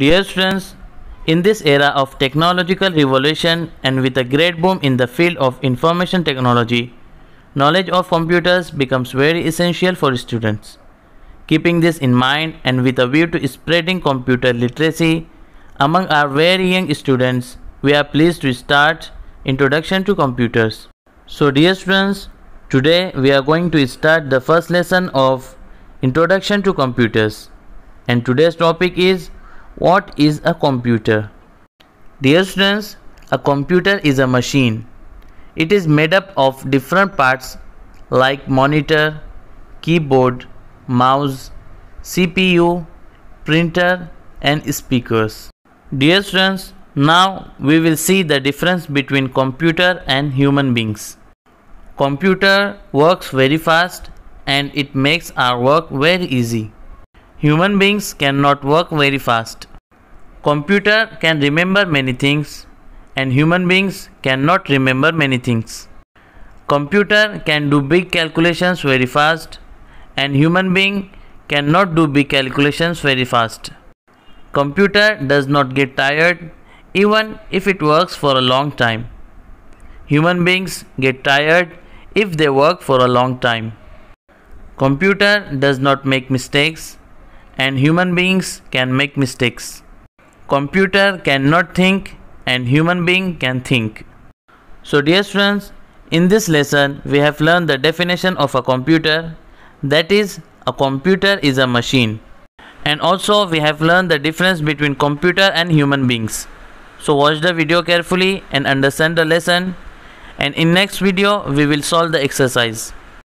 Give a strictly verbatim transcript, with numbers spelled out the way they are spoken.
Dear students, in this era of technological revolution and with a great boom in the field of information technology, knowledge of computers becomes very essential for students. Keeping this in mind and with a view to spreading computer literacy among our very young students, we are pleased to start Introduction to Computers. So dear students, today we are going to start the first lesson of Introduction to Computers, and today's topic is what is a computer? Dear students, a computer is a machine. It is made up of different parts like monitor, keyboard, mouse, C P U, printer and speakers. Dear students, now we will see the difference between computer and human beings. Computer works very fast and it makes our work very easy. Human beings cannot work very fast. Computer can remember many things and human beings cannot remember many things. Computer can do big calculations very fast and human being cannot do big calculations very fast. Computer does not get tired even if it works for a long time. Human beings get tired if they work for a long time. Computer does not make mistakes and human beings can make mistakes. Computer cannot think and human being can think. So dear students, in this lesson we have learned the definition of a computer, that is, a computer is a machine, and also we have learned the difference between computer and human beings. So watch the video carefully and understand the lesson, and in next video we will solve the exercise.